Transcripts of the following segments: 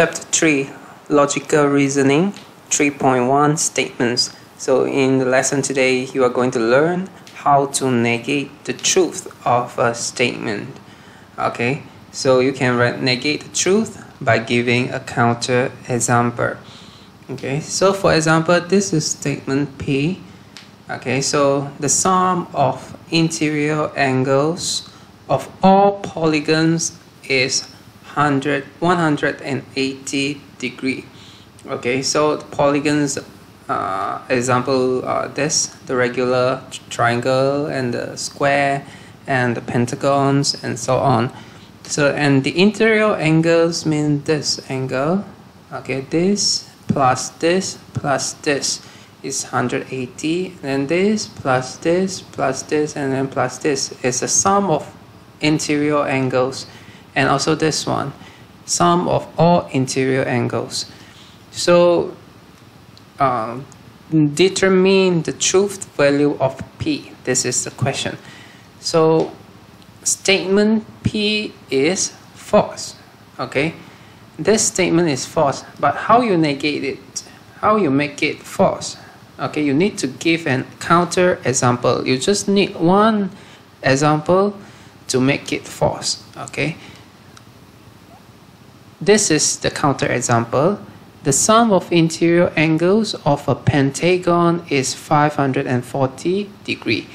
Chapter 3, Logical Reasoning 3.1, Statements. So in the lesson today, you are going to learn how to negate the truth of a statement. Okay, so you can negate the truth by giving a counter example. Okay, so for example, this is statement P. Okay, so the sum of interior angles of all polygons is 180 degree. Okay, so the polygons, example, the regular triangle and the square and the pentagons and so on. So, and the interior angles mean this angle. Okay, this plus this plus this is 180, and this plus this plus this and then plus this is the sum of interior angles. And also this one, sum of all interior angles. So determine the truth value of P. This is the question. So statement P is false. Okay, this statement is false, but how you negate it, how you make it false? Okay, you need to give a counter example. You just need one example to make it false. Okay, this is the counterexample. The sum of interior angles of a pentagon is 540 degree.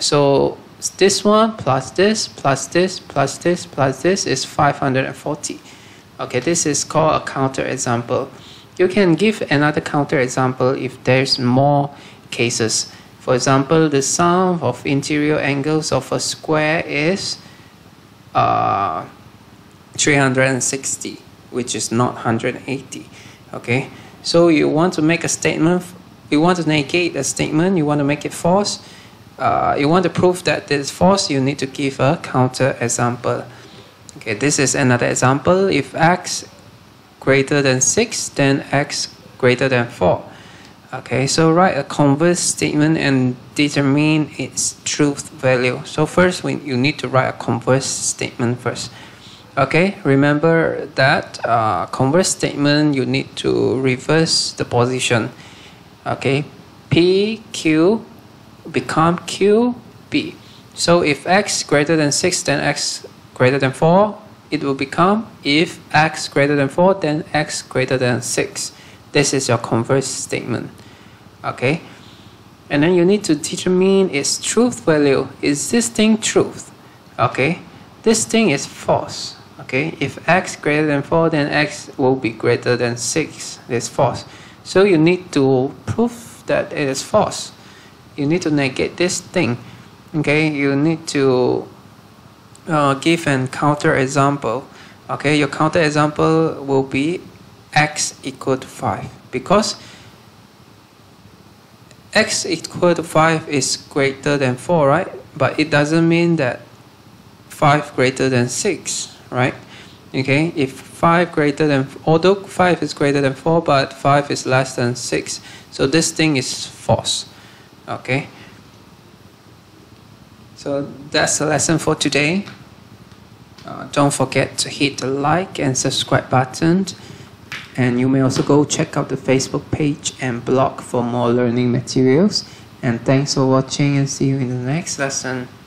So this one plus this plus this plus this plus this is 540. Okay, this is called a counterexample. You can give another counterexample if there's more cases. For example, the sum of interior angles of a square is 360. Which is not 180. Okay, so you want to make a statement, you want to negate a statement, you want to make it false, you want to prove that it is false, you need to give a counter example. Okay, this is another example. If x greater than 6, then x greater than 4. Okay, so write a converse statement and determine its truth value. So first you need to write a converse statement first. Okay, remember that converse statement, you need to reverse the position. Okay, PQ become QB. So if x greater than 6, then x greater than 4, it will become if x greater than 4, then x greater than 6. This is your converse statement. Okay, and then you need to determine its truth value. Is this thing truth? Okay, this thing is false. Okay, if x greater than 4, then x will be greater than 6. It's false. So you need to prove that it is false. You need to negate this thing. Okay, you need to give an counter example. Okay, your counter example will be x equal to 5, because x equal to 5 is greater than 4, right? But it doesn't mean that 5 greater than 6. Right? Okay, if 5 greater than, although 5 is greater than 4, but 5 is less than 6, so this thing is false. Okay, so that's the lesson for today. Don't forget to hit the like and subscribe button, and you may also go check out the Facebook page and blog for more learning materials. And thanks for watching, and see you in the next lesson.